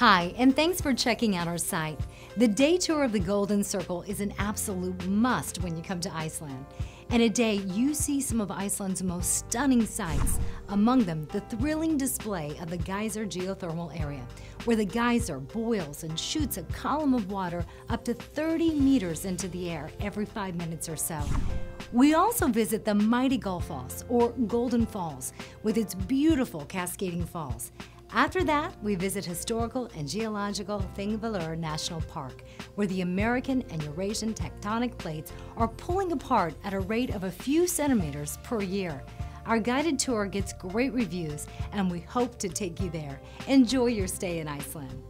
Hi, and thanks for checking out our site. The day tour of the Golden Circle is an absolute must when you come to Iceland. In a day, you see some of Iceland's most stunning sights, among them the thrilling display of the Geysir geothermal area, where the geyser boils and shoots a column of water up to 30 meters into the air every 5 minutes or so. We also visit the mighty Gullfoss, or Golden Falls, with its beautiful cascading falls. After that, we visit historical and geological Þingvellir National Park, where the American and Eurasian tectonic plates are pulling apart at a rate of a few centimeters per year. Our guided tour gets great reviews, and we hope to take you there. Enjoy your stay in Iceland.